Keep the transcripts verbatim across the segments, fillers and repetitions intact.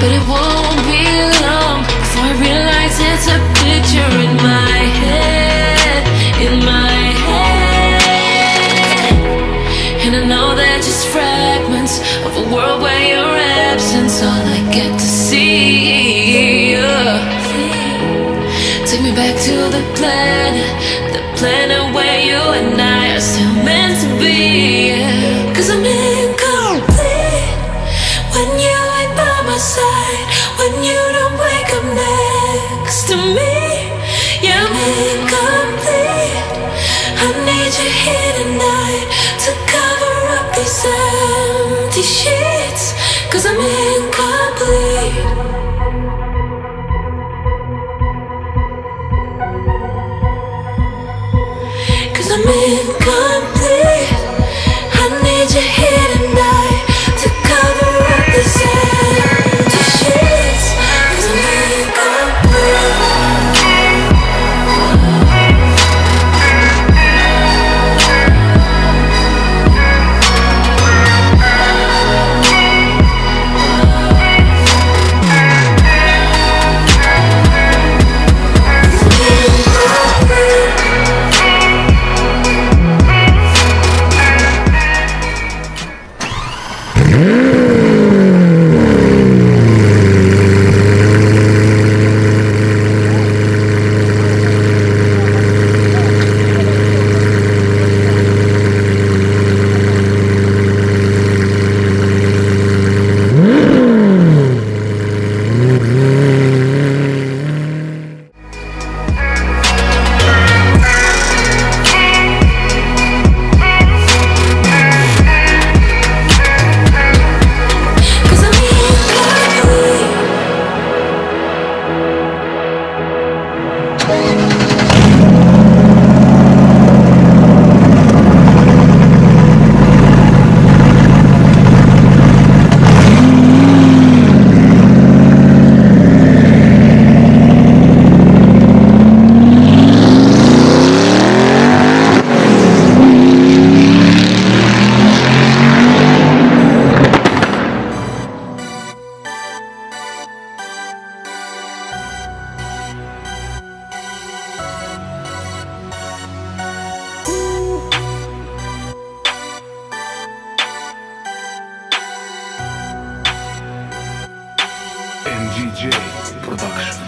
but it won't be long before I realize it's a picture in my head, in my head. And I know they're just fragments of a world where your absence, all I get to see. Yeah. Take me back to the planet, the planet where you and I are still meant to be. Yeah. Cause I'm incomplete when you ain't by my side, when you don't wake up next to me. Yeah, I'm incomplete. I need you here tonight to cover up these empty sheets. Cause I'm incomplete. I'm incomplete. I need you here tonight to cover up this empty sheets. Cause I'm D J Production.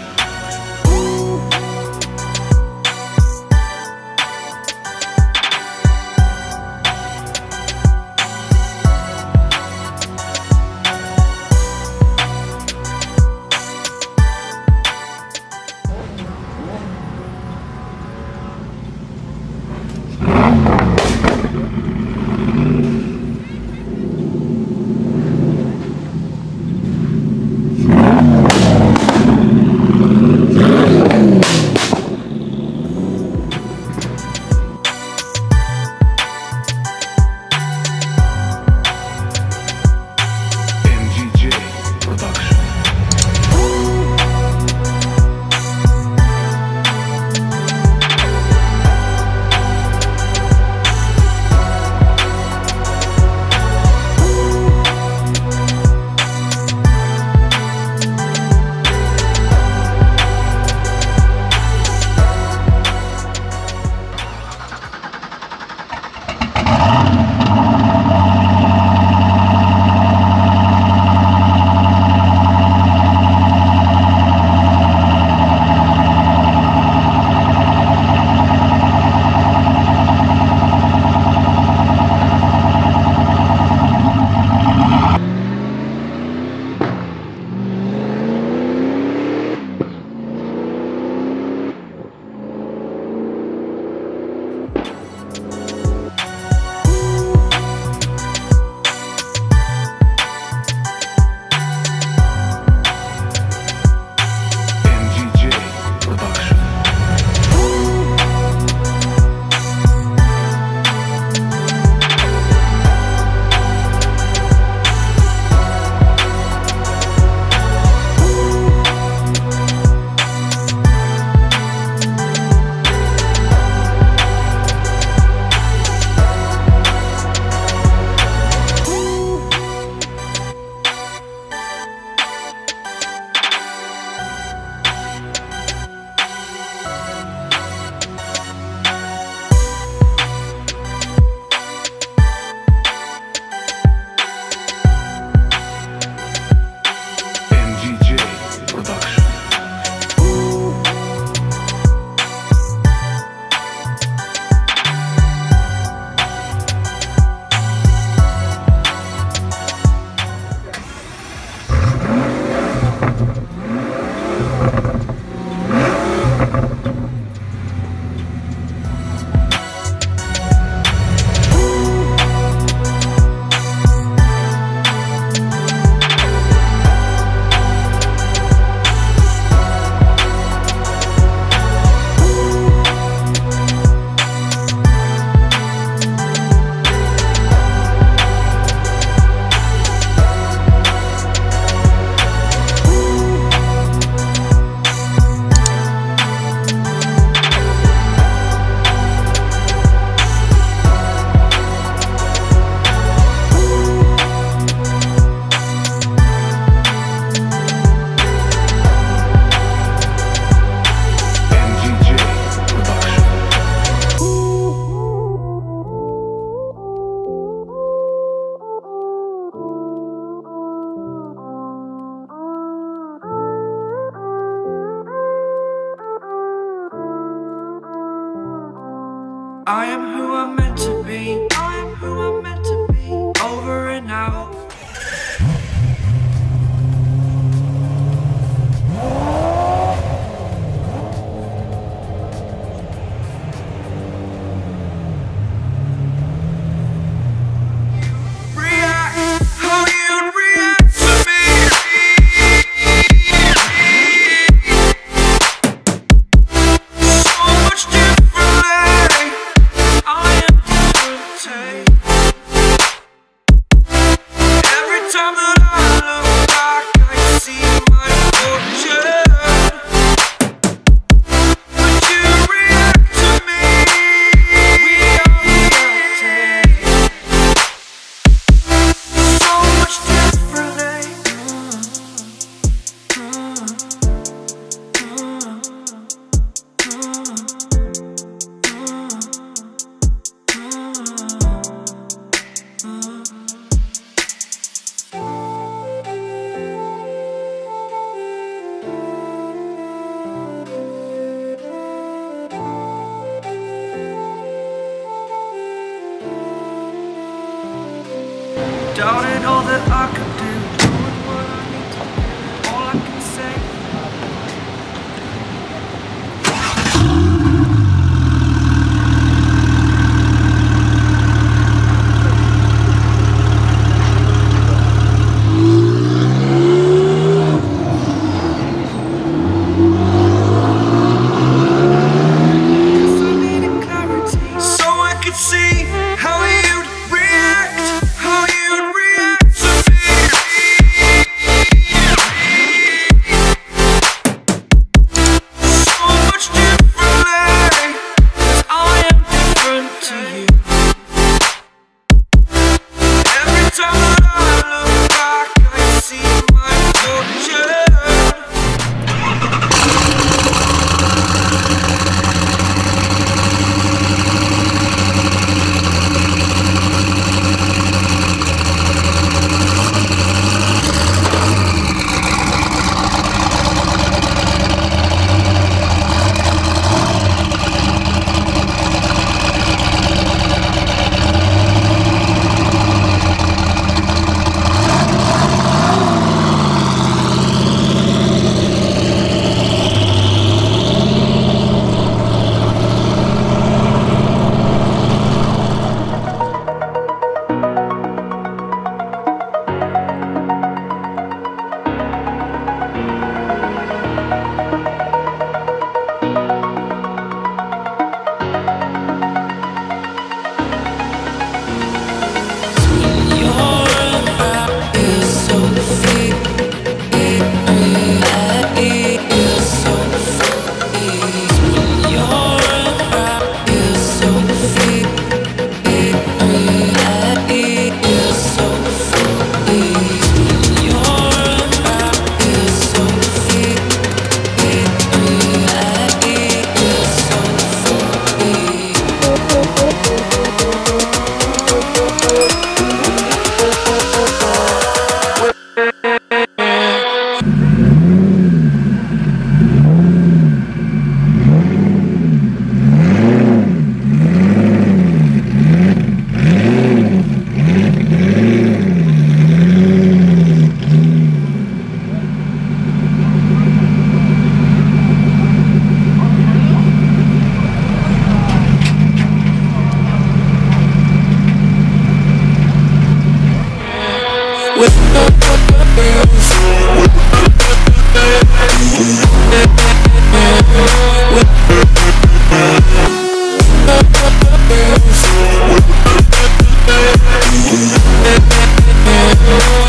We'll be right back.